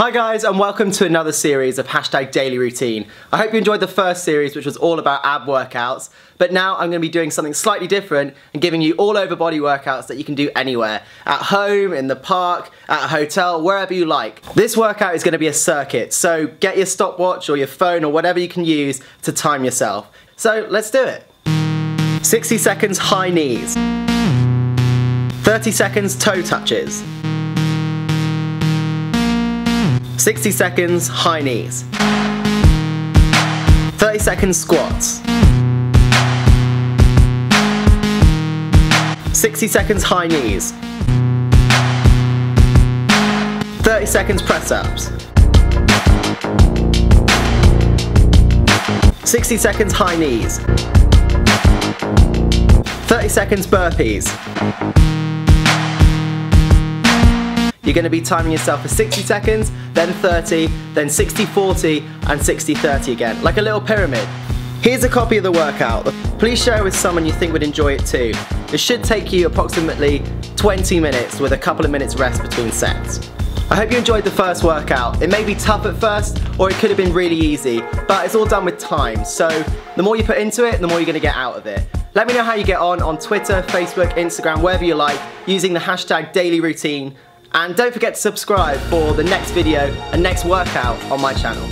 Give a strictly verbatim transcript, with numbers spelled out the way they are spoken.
Hi guys, and welcome to another series of hashtag Daily Routine. I hope you enjoyed the first series, which was all about ab workouts, but now I'm going to be doing something slightly different and giving you all over body workouts that you can do anywhere. At home, in the park, at a hotel, wherever you like. This workout is going to be a circuit, so get your stopwatch or your phone or whatever you can use to time yourself. So let's do it. sixty seconds high knees. thirty seconds toe touches. sixty seconds high knees. thirty seconds squats. sixty seconds high knees. thirty seconds press ups. sixty seconds high knees. thirty seconds burpees. You're going to be timing yourself for sixty seconds, then thirty, then sixty forty, and sixty thirty again, like a little pyramid. Here's a copy of the workout. Please share with someone you think would enjoy it too. It should take you approximately twenty minutes with a couple of minutes rest between sets. I hope you enjoyed the first workout. It may be tough at first, or it could have been really easy, but it's all done with time, so the more you put into it, the more you're going to get out of it. Let me know how you get on on Twitter, Facebook, Instagram, wherever you like, using the hashtag DailyRoutine. And don't forget to subscribe for the next video and next workout on my channel.